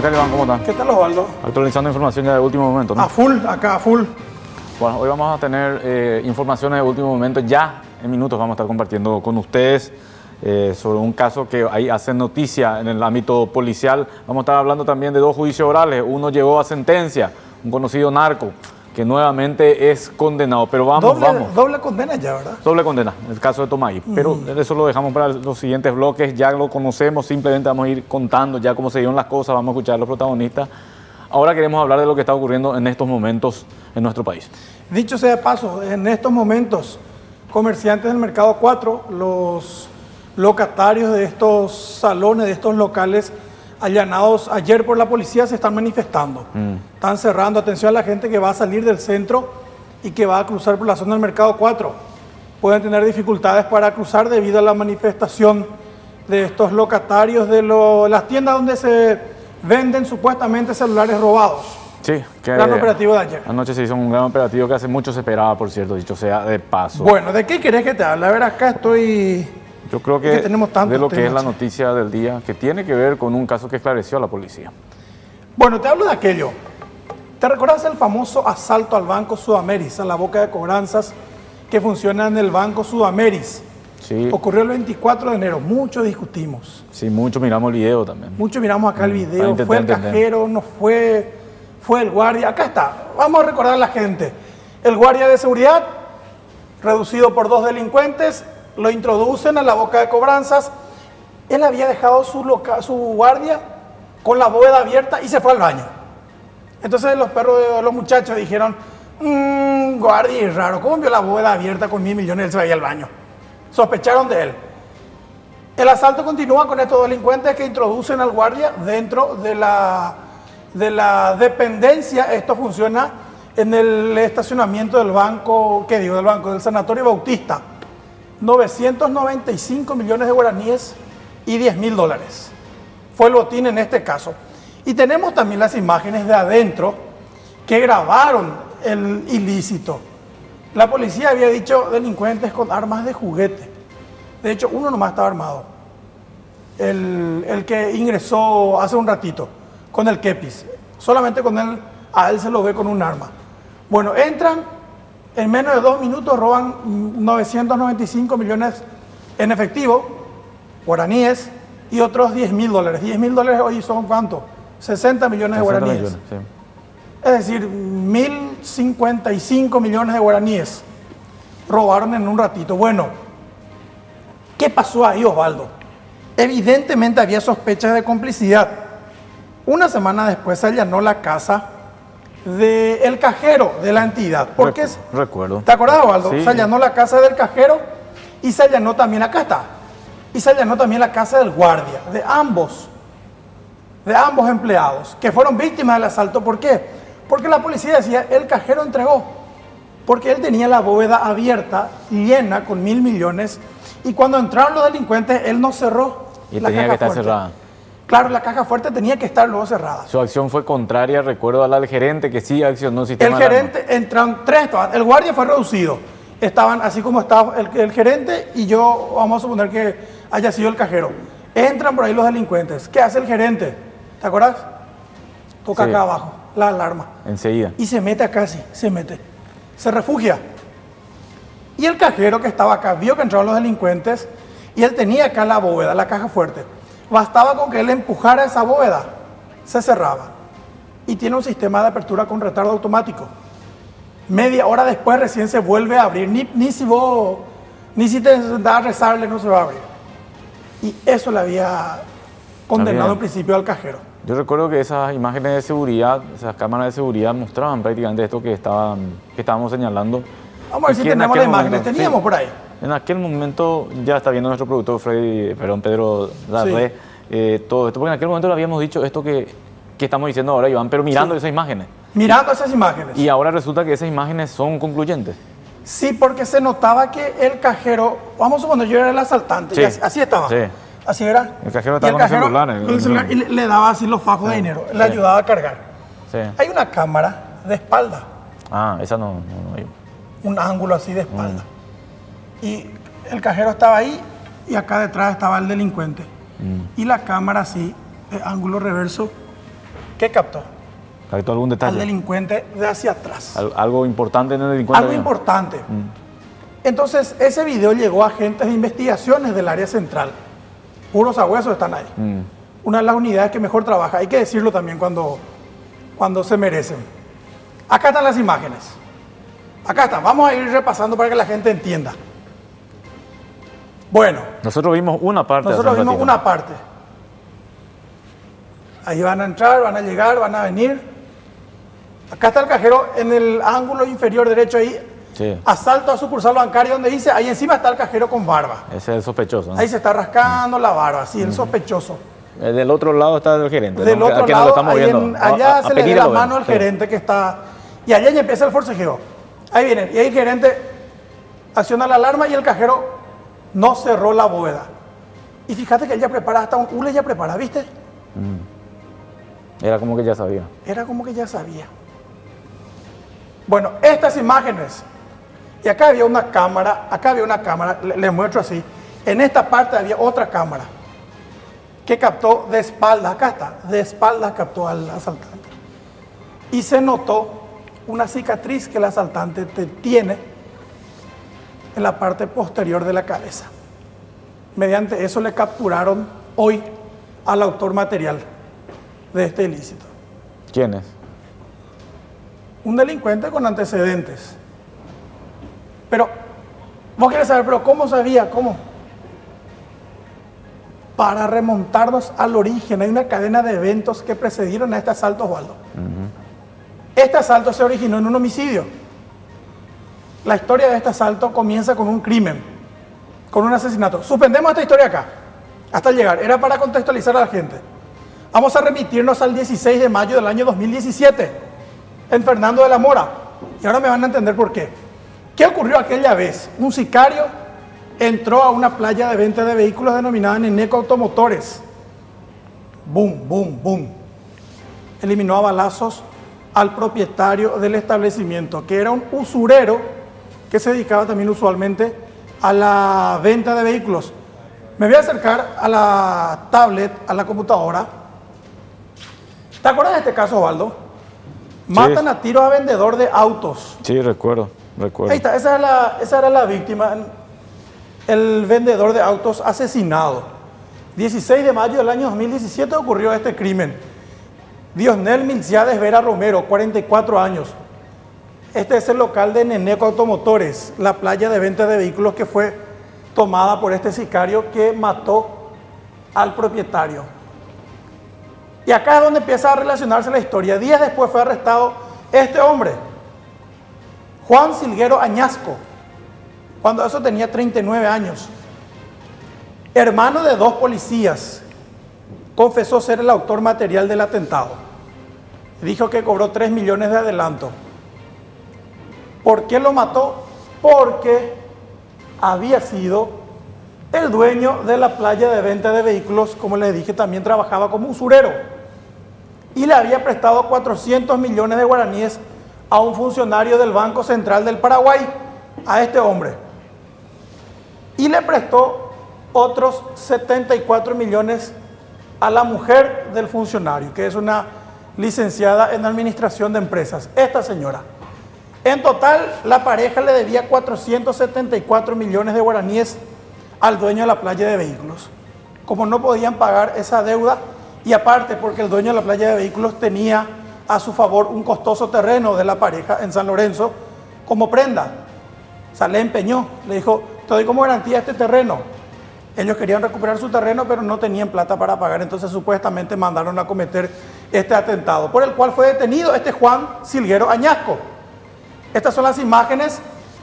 ¿Qué tal, Iván? ¿Cómo están? ¿Qué tal, Osvaldo? Actualizando información ya de último momento, ¿no? A full, acá a full. Bueno, hoy vamos a tener informaciones de último momento. Ya en minutos vamos a estar compartiendo con ustedes sobre un caso que ahí hace noticia en el ámbito policial. Vamos a estar hablando también de dos juicios orales. Uno llegó a sentencia, un conocido narco, que nuevamente es condenado, pero Doble condena ya, ¿verdad? Doble condena, el caso de Tomaí, pero eso lo dejamos para los siguientes bloques, ya lo conocemos, simplemente vamos a ir contando ya cómo se dieron las cosas, vamos a escuchar a los protagonistas. Ahora queremos hablar de lo que está ocurriendo en estos momentos en nuestro país. Dicho sea de paso, en estos momentos, comerciantes del Mercado 4, los locatarios de estos salones, de estos locales, allanados ayer por la policía, se están manifestando. Están cerrando. Atención a la gente que va a salir del centro y que va a cruzar por la zona del Mercado 4. Pueden tener dificultades para cruzar debido a la manifestación de estos locatarios de las tiendas donde se venden supuestamente celulares robados. Sí, que gran operativo de ayer. Anoche se hizo un gran operativo que hace mucho se esperaba, por cierto, dicho sea de paso. Bueno, ¿de qué querés que te hable? A ver, acá estoy... Yo creo que tenemos tanto de lo que es la noticia del día, que tiene que ver con un caso que esclareció a la policía. Bueno, te hablo de aquello. ¿Te recuerdas el famoso asalto al Banco Sudameris, a la boca de cobranzas que funciona en el Banco Sudameris? Sí. Ocurrió el 24 de enero. Mucho discutimos. Sí, mucho miramos el video también. Mucho miramos acá el video. ¿Fue el cajero? ¿No fue? ¿Fue el guardia? Acá está. Vamos a recordar a la gente. El guardia de seguridad, reducido por dos delincuentes, lo introducen a la boca de cobranzas. Él había dejado su guardia con la bóveda abierta y se fue al baño. Entonces los muchachos dijeron, guardia, es raro, ¿cómo vio la bóveda abierta con 1.000 millones? Él se vaya al baño. Sospecharon de él. El asalto continúa con estos delincuentes que introducen al guardia dentro de la dependencia. Esto funciona en el estacionamiento del banco, ¿qué digo? Del banco, del Sanatorio Bautista. 995 millones de guaraníes y 10.000 dólares. Fue el botín en este caso. Y tenemos también las imágenes de adentro que grabaron el ilícito. La policía había dicho delincuentes con armas de juguete. De hecho, uno nomás estaba armado. El que ingresó hace un ratito con el kepis. Solamente con él, a él se lo ve con un arma. Bueno, entran. En menos de 2 minutos roban 995 millones en efectivo, guaraníes, y otros 10.000 dólares. 10.000 dólares hoy son ¿cuánto? 60 millones de guaraníes. Millones, sí. Es decir, 1.055 millones de guaraníes robaron en un ratito. Bueno, ¿qué pasó ahí, Osvaldo? Evidentemente había sospechas de complicidad. Una semana después se allanó la casa del cajero de la entidad. Porque recuerdo. ¿Te acordás, Osvaldo? Sí. Se allanó la casa del cajero y se allanó también, acá está, y se allanó también la casa del guardia, de ambos empleados que fueron víctimas del asalto. ¿Por qué? Porque la policía decía, el cajero entregó, porque él tenía la bóveda abierta, llena con 1.000 millones, y cuando entraron los delincuentes, él no cerró y la tenía caja que estar cerrada. Claro, la caja fuerte tenía que estar luego cerrada. Su acción fue contraria, recuerdo, a la del gerente, que sí accionó el sistema. El gerente, entraron tres, el guardia fue reducido. Estaban así como estaba el gerente y yo, vamos a suponer que haya sido el cajero. Entran por ahí los delincuentes. ¿Qué hace el gerente? ¿Te acuerdas? Toca acá abajo, la alarma. Enseguida. Y se mete acá, sí, se mete. Se refugia. Y el cajero que estaba acá vio que entraron los delincuentes y él tenía acá la bóveda, la caja fuerte. Bastaba con que él empujara esa bóveda, se cerraba. Y tiene un sistema de apertura con retardo automático. Media hora después recién se vuelve a abrir. Ni si te da a rezarle, no se va a abrir. Y eso le había condenado en principio al cajero. Yo recuerdo que esas imágenes de seguridad, esas cámaras de seguridad mostraban prácticamente esto que estábamos señalando. Vamos a ver si tenemos las imágenes, teníamos por ahí. En aquel momento ya está viendo nuestro productor Pedro Darré, sí, todo esto, porque en aquel momento le habíamos dicho esto que estamos diciendo ahora, Iván, pero mirando, sí, esas imágenes. Mirando esas imágenes. Y ahora resulta que esas imágenes son concluyentes. Sí, porque se notaba que el cajero, vamos a suponer, yo era el asaltante, sí, así estaba, sí, así era. El cajero estaba con el celular y le daba así los fajos, sí, de dinero, le, sí, ayudaba a cargar. Sí. Hay una cámara de espalda. Ah, esa no hay. Un ángulo así de espalda. Y el cajero estaba ahí y acá detrás estaba el delincuente. Y la cámara así, de ángulo reverso, ¿Qué captó? ¿Captó algún detalle? Al delincuente de hacia atrás. ¿Algo importante en el delincuente? Algo importante. Entonces, ese video llegó a agentes de investigaciones del área central. Puros sabuesos están ahí. Una de las unidades que mejor trabaja. Hay que decirlo también cuando se merecen. Acá están las imágenes. Acá están. Vamos a ir repasando para que la gente entienda. Bueno. Nosotros vimos una parte. Nosotros vimos una parte. Ahí van a entrar, van a llegar, van a venir. Acá está el cajero en el ángulo inferior derecho ahí. Sí. Asalto a sucursal bancaria, donde dice, ahí encima está el cajero con barba. Ese es el sospechoso, ¿no? Ahí se está rascando la barba, sí, el sospechoso. Del otro lado está el gerente. Del otro lado, allá se le da la mano al gerente que está... Y allá ya empieza el forcejeo. Ahí vienen, y ahí el gerente acciona la alarma y el cajero no cerró la bóveda. Y fíjate que él ya prepara, hasta un hule ya prepara, ¿viste? Era como que ya sabía. Era como que ya sabía. Bueno, estas imágenes... Y acá había una cámara, les muestro así. En esta parte había otra cámara que captó de espaldas, acá está, de espaldas captó al asaltante. Y se notó una cicatriz que el asaltante tiene en la parte posterior de la cabeza. Mediante eso le capturaron hoy al autor material de este ilícito. ¿Quién es? Un delincuente con antecedentes. Pero, vos querés saber, pero ¿cómo sabía? ¿Cómo? Para remontarnos al origen, hay una cadena de eventos que precedieron a este asalto, Osvaldo. Este asalto se originó en un homicidio. La historia de este asalto comienza con un crimen, con un asesinato. Suspendemos esta historia acá, hasta llegar. Era para contextualizar a la gente. Vamos a remitirnos al 16 de mayo del año 2017, en Fernando de la Mora. Y ahora me van a entender por qué. ¿Qué ocurrió aquella vez? Un sicario entró a una playa de venta de vehículos denominada Neneco Automotores. Boom, boom, boom. Eliminó a balazos al propietario del establecimiento, que era un usurero que se dedicaba también usualmente a la venta de vehículos. Me voy a acercar a la tablet, a la computadora. ¿Te acuerdas de este caso, Osvaldo? Sí. Matan a tiros a vendedor de autos. Sí, recuerdo. Ahí está, esa era la víctima, el vendedor de autos asesinado. 16 de mayo del año 2017 ocurrió este crimen. Diosnel Milciades Vera Romero, 44 años. Este es el local de Neneco Automotores, la playa de venta de vehículos que fue tomada por este sicario que mató al propietario. Y acá es donde empieza a relacionarse la historia. Días después fue arrestado este hombre, Juan Silguero Añasco, cuando eso tenía 39 años, hermano de dos policías, confesó ser el autor material del atentado. Dijo que cobró 3 millones de adelanto. ¿Por qué lo mató? Porque había sido el dueño de la playa de venta de vehículos, como les dije, también trabajaba como usurero, y le había prestado 400 millones de guaraníes a un funcionario del Banco Central del Paraguay, a este hombre. Y le prestó otros 74 millones a la mujer del funcionario, que es una licenciada en administración de empresas, esta señora. En total, la pareja le debía 474 millones de guaraníes al dueño de la playa de vehículos. Como no podían pagar esa deuda, y aparte porque el dueño de la playa de vehículos tenía a su favor un costoso terreno de la pareja en San Lorenzo como prenda. O sea, le empeñó, le dijo, te doy como garantía este terreno. Ellos querían recuperar su terreno, pero no tenían plata para pagar, entonces supuestamente mandaron a cometer este atentado, por el cual fue detenido este Juan Silguero Añasco. Estas son las imágenes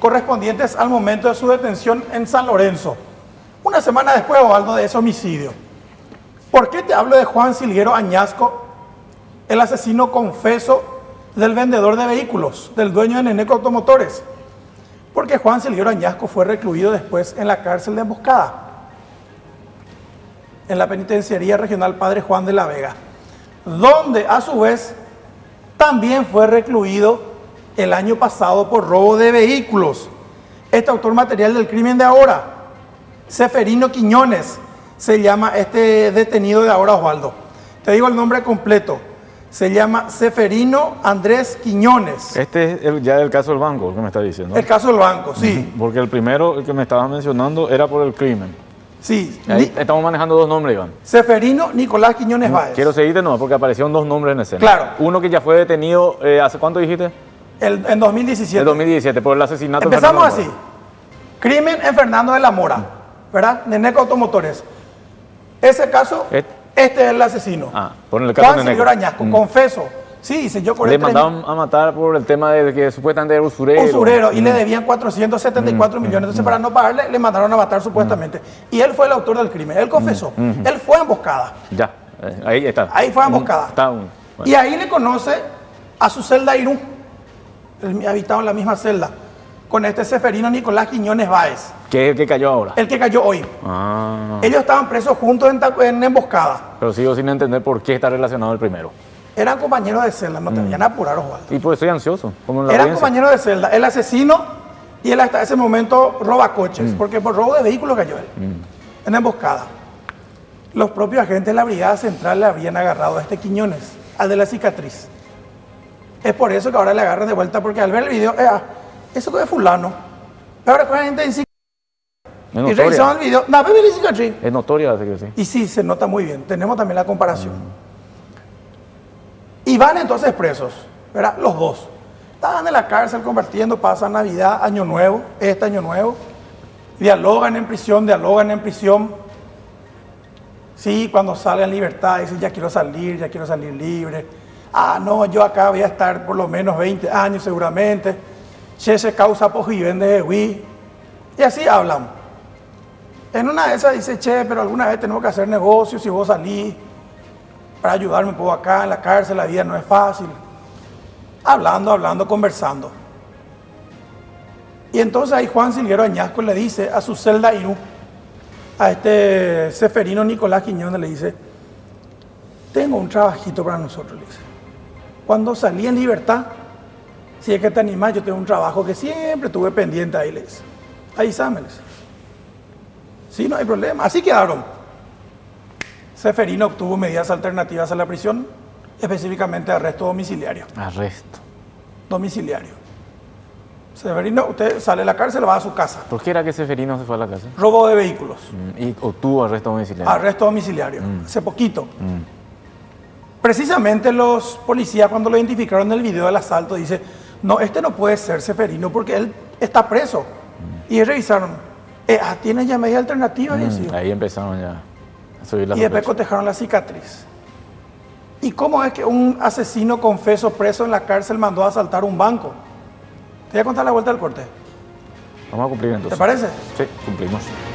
correspondientes al momento de su detención en San Lorenzo. Una semana después, Osvaldo, de ese homicidio. ¿Por qué te hablo de Juan Silguero Añasco? El asesino confeso del vendedor de vehículos, del dueño de Neneco Automotores, porque Juan Silguero Añasco fue recluido después en la cárcel de Emboscada, en la Penitenciaría Regional Padre Juan de la Vega, donde a su vez también fue recluido el año pasado por robo de vehículos. Este autor material del crimen de ahora, Ceferino Quiñónez, se llama este detenido de ahora, Osvaldo. Te digo el nombre completo. Se llama Ceferino Andrés Quiñónez. Este es ya el caso del banco, lo que me está diciendo. El caso del banco, sí. Porque el primero, el que me estabas mencionando, era por el crimen. Sí. Ahí estamos manejando dos nombres, Iván. Ceferino Nicolás Quiñónez Váez. Quiero seguirte, no, porque aparecieron dos nombres en escena. Claro. Uno que ya fue detenido, ¿hace cuánto dijiste? En 2017. En 2017, por el asesinato. Empezamos así. Crimen en Fernando de la Mora, ¿verdad? Neneco Automotores. Ese caso, este es el asesino. Ah, por el caso Juan Silguero Añasco, confeso. Sí, dice yo. Le mandaban a matar por el tema de que supuestamente era usurero. Usurero, y le debían 474 millones. Entonces, para no pagarle, le mandaron a matar supuestamente. Y él fue el autor del crimen. Él confesó. Él fue emboscada. Ya, ahí está. Ahí fue emboscada. Y ahí le conoce a su celda Irún. Él habitaba en la misma celda con este Ceferino Nicolás Quiñónez Váez, que es el que cayó ahora. El que cayó hoy. Ellos estaban presos juntos en emboscada. Pero sigo sin entender por qué está relacionado el primero. Eran compañeros de celda, no te vayan a apurar, Osvaldo. Y por eso estoy ansioso. Eran compañeros de celda. El asesino, y él hasta ese momento roba coches, porque por robo de vehículos cayó él en emboscada. Los propios agentes de la Brigada Central le habían agarrado a este Quiñónez, al de la cicatriz. Es por eso que ahora le agarran de vuelta, porque al ver el video, eso que es fulano. Pero ahora fue gente en cicatriz. Y revisaban el video, no, bebé la cicatriz. Es notoria la cicatriz. Y sí, se nota muy bien. Tenemos también la comparación. Y van entonces presos, ¿verdad? Los dos. Estaban en la cárcel convirtiendo, pasan Navidad, Año Nuevo, este Año Nuevo. Dialogan en prisión, Sí, cuando salen en libertad, dicen, ya quiero salir libre. Ah, no, yo acá voy a estar por lo menos 20 años seguramente. Che, se causa por y vende de Wii. Y así hablan. En una de esas dice, che, pero alguna vez tenemos que hacer negocios, si vos salís para ayudarme un poco acá en la cárcel, la vida no es fácil. Hablando, conversando. Y entonces ahí Juan Silguero Añasco le dice a su celda Irú, a este Ceferino Nicolás Quiñónez, le dice, tengo un trabajito para nosotros, le dice. Cuando salí en libertad, si es que te animás, yo tengo un trabajo que siempre tuve pendiente ahí, le dice. Avísame, le dice. Sí, no hay problema. Así quedaron. Ceferino obtuvo medidas alternativas a la prisión, específicamente arresto domiciliario. Arresto domiciliario. Ceferino, usted sale de la cárcel, va a su casa. ¿Por qué era que Ceferino se fue a la casa? Robo de vehículos. Y obtuvo arresto domiciliario. Arresto domiciliario, hace poquito. Precisamente los policías, cuando lo identificaron en el video del asalto, dice, no, este no puede ser Ceferino porque él está preso. Y revisaron, ¿tiene ya media alternativa? Ahí empezaron ya a subir la. Y después cotejaron la cicatriz. ¿Y cómo es que un asesino confeso preso en la cárcel mandó a asaltar un banco? Te voy a contar la vuelta del corte. Vamos a cumplir entonces. ¿Te parece? Sí, cumplimos.